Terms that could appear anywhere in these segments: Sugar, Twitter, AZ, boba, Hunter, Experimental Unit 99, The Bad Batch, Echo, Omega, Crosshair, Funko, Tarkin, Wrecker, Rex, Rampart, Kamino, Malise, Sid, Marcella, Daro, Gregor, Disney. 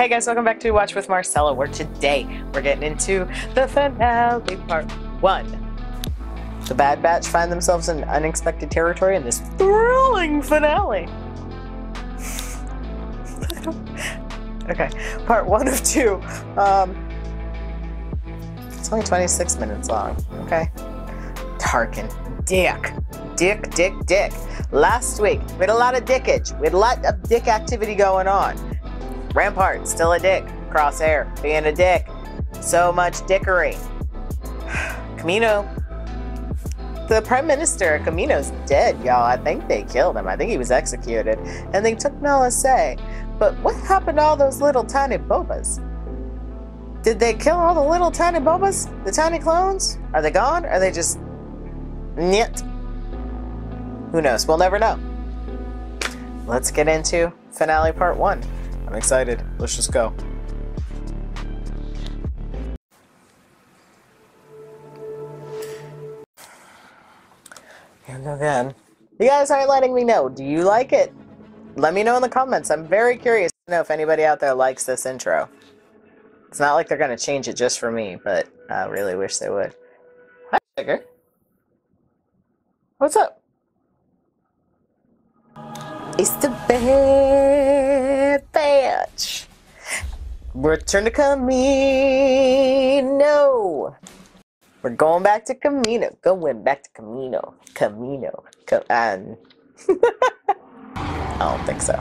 Hey guys, welcome back to Watch with Marcella, where today we're getting into the finale part 1. The Bad Batch find themselves in unexpected territory in this thrilling finale. Okay, part 1 of 2. It's only 26 minutes long, okay? Tarkin. Dick. Last week, we had a lot of dickage. We had a lot of dick activity going on. Rampart, still a dick. Crosshair, being a dick. So much dickery. Kamino. The Prime Minister, Kamino's dead, y'all. I think they killed him. I think he was executed. And they took Malise. But what happened to all those little tiny bobas? Did they kill all the little tiny bobas? The tiny clones? Are they gone? Are they just... Nyet? Who knows? We'll never know. Let's get into finale part 1. I'm excited. Let's just go. Here we go again. You guys aren't letting me know. Do you like it? Let me know in the comments. I'm very curious to know if anybody out there likes this intro. It's not like they're going to change it just for me, but I really wish they would. Hi, Gregor. What's up? It's the Bad Batch. Return to Kamino. We're going back to Kamino. I don't think so.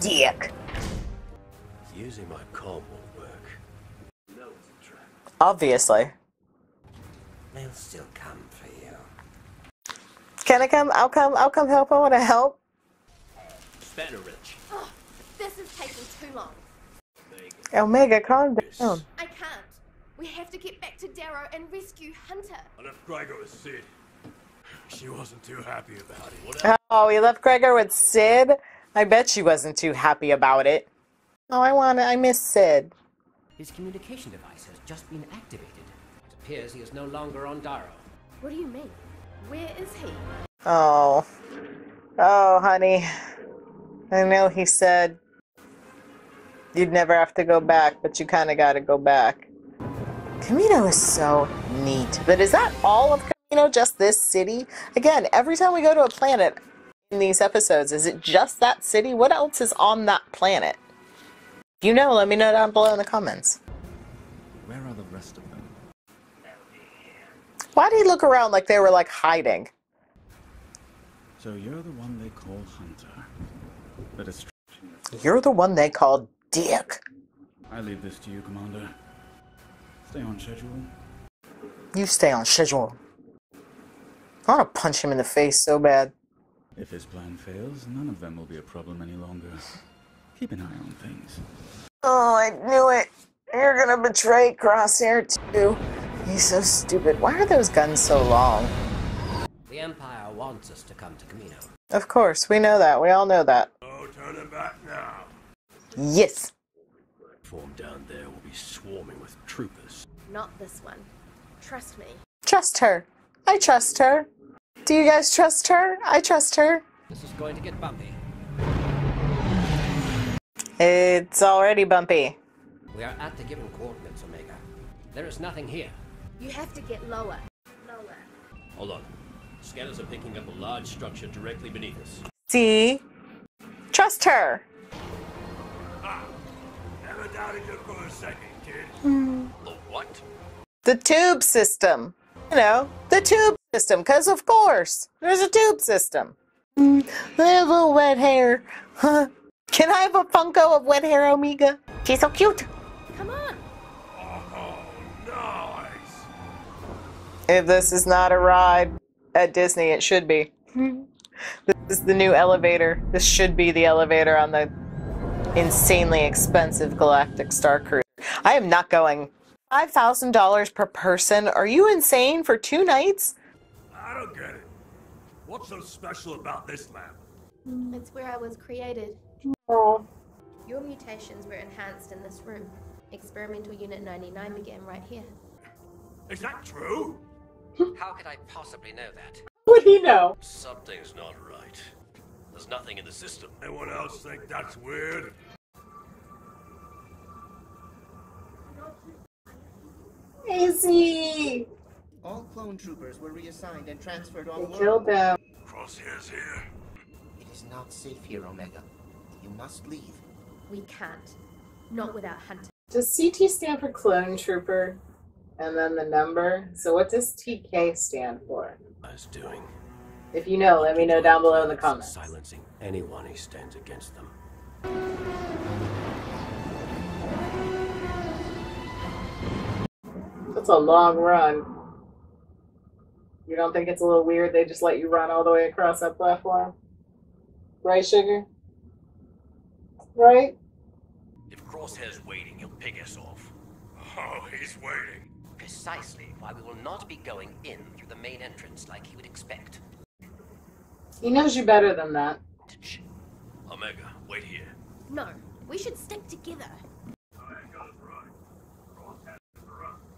Dick. Using my comm won't work. No track. Obviously. They'll still come for you. Can I come? I'll come help. I want to help. Spannerich. Oh, this is taking too long. Omega, calm down. I can't. We have to get back to Daro and rescue Hunter. I left Gregor with Sid. She wasn't too happy about it. Whatever. Oh, you left Gregor with Sid? I bet she wasn't too happy about it. Oh, I miss Sid. His communication device has just been activated. It appears he is no longer on Daro. What do you mean? Where is he? Oh. Oh, honey. I know he said you'd never have to go back, but you kind of got to go back. Kamino is so neat. But is that all of Kamino? Just this city? Again, every time we go to a planet in these episodes, is it just that city? What else is on that planet? If you know, let me know down below in the comments. Where are the rest of them? Why did he look around like they were, like, hiding? So you're the one they call Hunter. But it's... You're the one they call Dick. I leave this to you, Commander. Stay on schedule. You stay on schedule. I want to punch him in the face so bad. If his plan fails, none of them will be a problem any longer. Keep an eye on things. Oh, I knew it. You're gonna betray Crosshair, too. He's so stupid. Why are those guns so long? The Empire wants us to come to Kamino. Of course, we know that. We all know that. Oh, turn it back now. Yes. Platform down there will be swarming with troopers. Not this one. Trust me. Trust her. I trust her. Do you guys trust her? I trust her. This is going to get bumpy. It's already bumpy. We are at the given coordinates, Omega. There is nothing here. You have to get lower. Lower. Hold on. Scanners are picking up a large structure directly beneath us. See? Trust her. Ah, never doubted you for a second, kid. The what? The tube system. You know, the tube system, because of course, there's a tube system. They have a wet hair. Huh? Can I have a Funko of wet hair, Omega? She's so cute. Come on. Oh, nice. If this is not a ride at Disney, it should be. This is the new elevator. This should be the elevator on the insanely expensive Galactic Star Cruise. I am not going. $5,000 per person? Are you insane for 2 nights? I don't get it. What's so special about this lab? It's where I was created. Oh. Your mutations were enhanced in this room. Experimental Unit 99 began right here. Is that true? How could I possibly know that? Would he know? Something's not right. There's nothing in the system. Anyone else think that's weird? Easy! All clone troopers were reassigned and transferred on board. They killed them. Crosshair's here. It is not safe here, Omega. You must leave. We can't. Not without Hunter. Does CT stand for clone trooper? And then the number. So what does TK stand for? I was doing. If you know, let me know down below in the comments. Silencing anyone who stands against them. That's a long run. You don't think it's a little weird they just let you run all the way across that platform? Right, sugar? Right? If Crosshair's waiting, he'll pick us off. Oh, he's waiting. Precisely why we will not be going in through the main entrance like he would expect. He knows you better than that. Omega, wait here. No, we should stick together.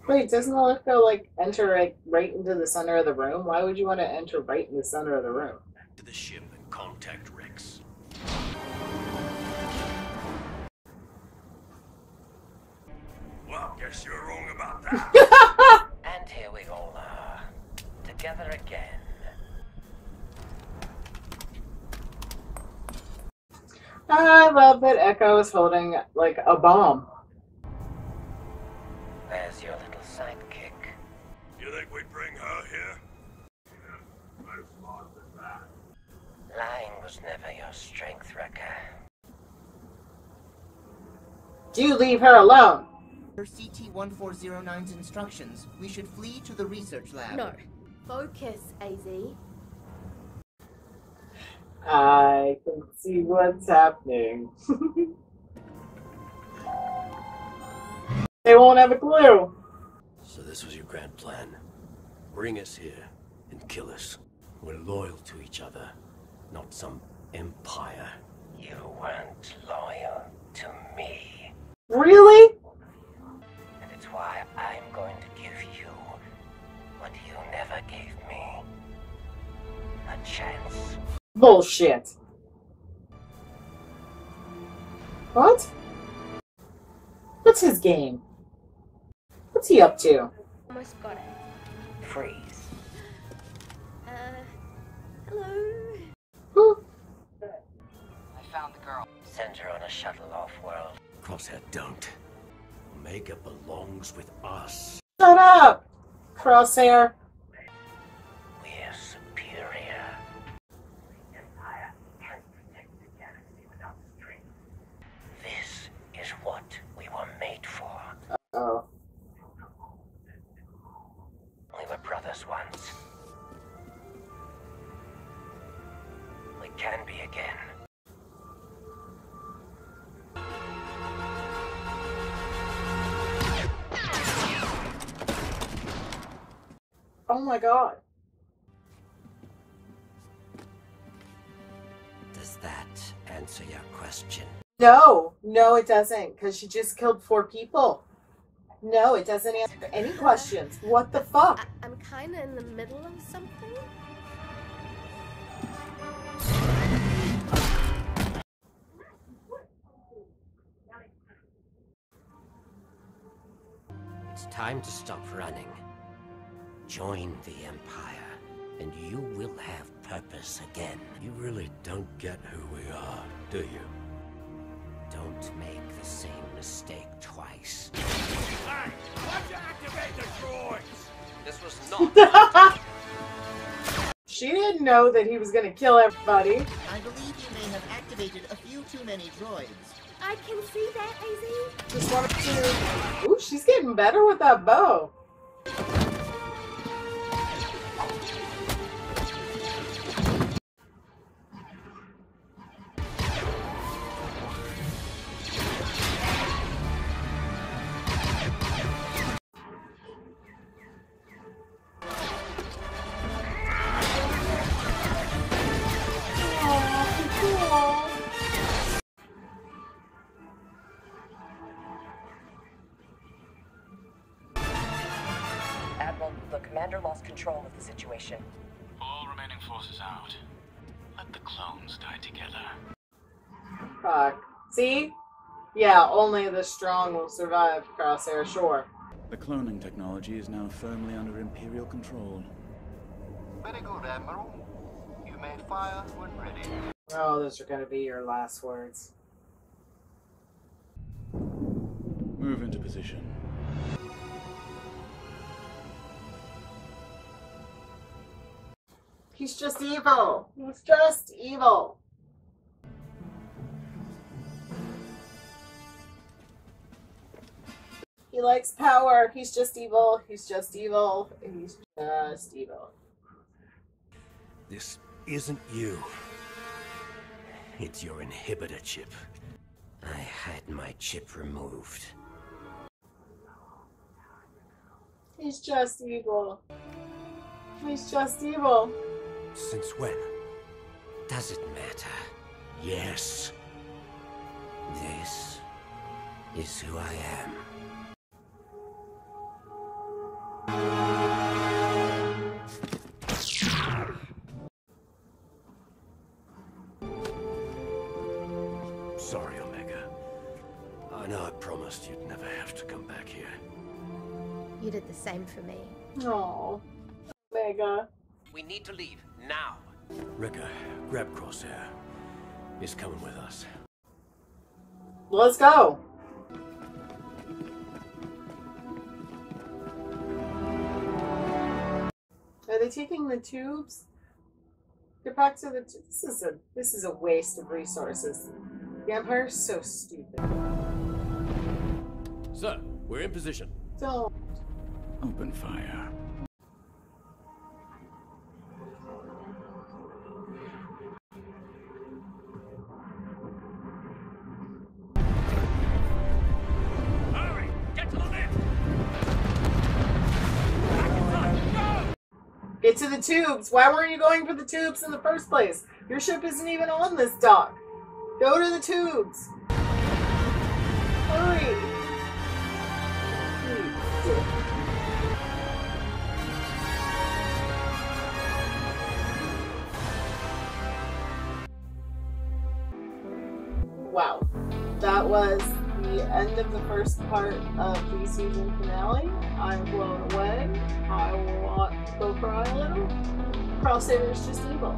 Wait, doesn't the lift go like enter right into the center of the room? Why would you want to enter right in the center of the room? Back to the ship and contact Rex. Well, guess you're wrong about that. And here we all are, together again. I love that Echo is holding like a bomb. Where's your little sidekick? You think we'd bring her here? Yeah, I'm smarter than that. Lying was never your strength, Wrecker. Do leave her alone! Per CT-1409's instructions, we should flee to the research lab. No. Focus, AZ. I can see what's happening. They won't have a clue. So this was your grand plan. Bring us here and kill us. We're loyal to each other, not some empire. You weren't loyal to me. Really? And it's why I'm going to give you what you never gave me. A chance. Bullshit. What? What's his game? What's he up to? Almost got it. Freeze. Hello? Huh? I found the girl. Send her on a shuttle off-world. Crosshair, don't. Omega belongs with us. Shut up, Crosshair. We're superior. The Empire can't protect the galaxy without strength. This is what we were made for. Uh-oh. We were brothers once. We can be again. Oh my god. Does that answer your question? No, no it doesn't, because she just killed 4 people. No, it doesn't answer any questions. What the fuck? I'm kind of in the middle of something. It's time to stop running. Join the Empire, and you will have purpose again. You really don't get who we are, do you? Don't make the same mistake twice. Hey, why'd you activate the droids? This was not. She didn't know that he was gonna kill everybody. I believe you may have activated a few too many droids. I can see that, AZ. Just wanted to. Ooh, she's getting better with that bow. Admiral, the commander lost control of the situation. All remaining forces out. Let the clones die together. Fuck. See? Yeah, only the strong will survive, Crosshair, sure. The cloning technology is now firmly under Imperial control. Very good, Admiral. You may fire when ready. Oh, those are gonna be your last words. Move into position. He's just evil. He's just evil. He likes power. He's just evil. He's just evil. He's just evil. This isn't you. It's your inhibitor chip. I had my chip removed. He's just evil. He's just evil. Since when? Does it matter? Yes. This is who I am. Sorry, Omega. I know I promised you'd never have to come back here. You did the same for me. Aww. Omega. We need to leave. Now! Wrecker, grab Crosshair. He's coming with us. Let's go! Are they taking the tubes? Get back to the tubes. This is a waste of resources. The Empire's so stupid. Sir, we're in position. Don't. Open fire. Get to the tubes! Why weren't you going for the tubes in the first place? Your ship isn't even on this dock! Go to the tubes! Hurry! Wow. That was the end of the first part of the season finale. I'm blown away. I want to go cry a little. Crosshair is just evil.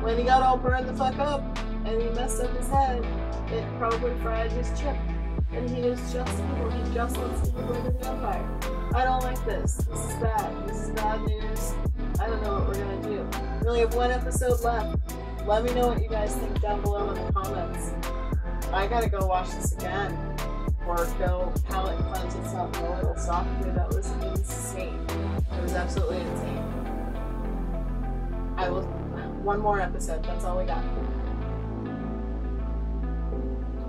When he got all burned the fuck up and he messed up his head, it probably fried his chip. And he is just evil. He just wants to get rid of the Empire. I don't like this. This is bad. This is bad news. I don't know what we're gonna do. We only have one episode left. Let me know what you guys think down below in the comments. I gotta go watch this again. Or go palate cleanse with some little soft food. That was insane. It was absolutely insane. I will. One more episode. That's all we got.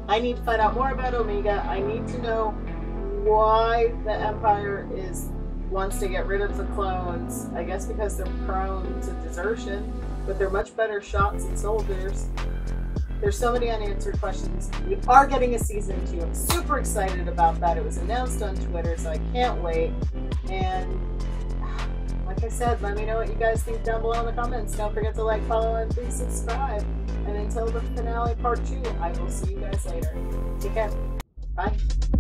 I need to find out more about Omega. I need to know why the Empire wants to get rid of the clones. I guess because they're prone to desertion, but they're much better shots than soldiers. There's so many unanswered questions. We are getting a season 2. I'm super excited about that. It was announced on Twitter, so I can't wait. And like I said, let me know what you guys think down below in the comments. Don't forget to like, follow, and please subscribe. And until the finale part 2, I will see you guys later. Take care. Bye.